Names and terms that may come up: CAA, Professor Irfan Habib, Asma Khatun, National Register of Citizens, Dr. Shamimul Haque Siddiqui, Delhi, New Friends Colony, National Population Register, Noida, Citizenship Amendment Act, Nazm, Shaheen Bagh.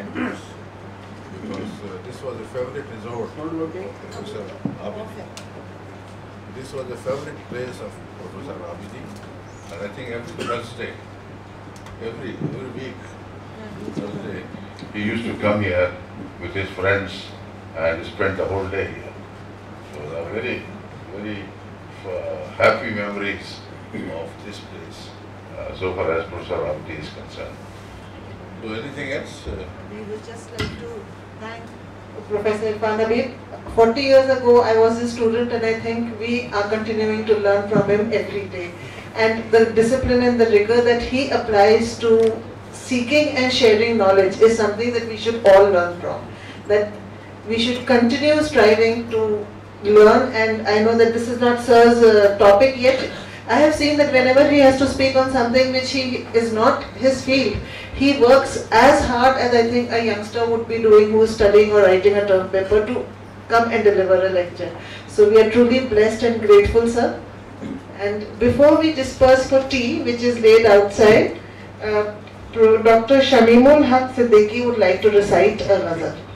and books, because this was a favorite resort of Professor Habib. This was a favorite place of Professor Habib, and I think every Thursday, every week, Thursday, he used to come here with his friends and spend the whole day here. So they are very, very happy memories of this place, so far as Professor Habib is concerned. So anything else? We would just like to thank Professor Irfan Habib. 40 years ago, I was a student, and I think we are continuing to learn from him every day. And the discipline and the rigor that he applies to seeking and sharing knowledge is something that we should all learn from. That we should continue striving to learn. And I know that this is not sir's topic yet. I have seen that whenever he has to speak on something which he is not his field, he works as hard as I think a youngster would be doing who is studying or writing a term paper to come and deliver a lecture. So we are truly blessed and grateful, sir. And before we disperse for tea, which is laid outside, Dr. Shamimul Haque Siddiqui would like to recite a nazm.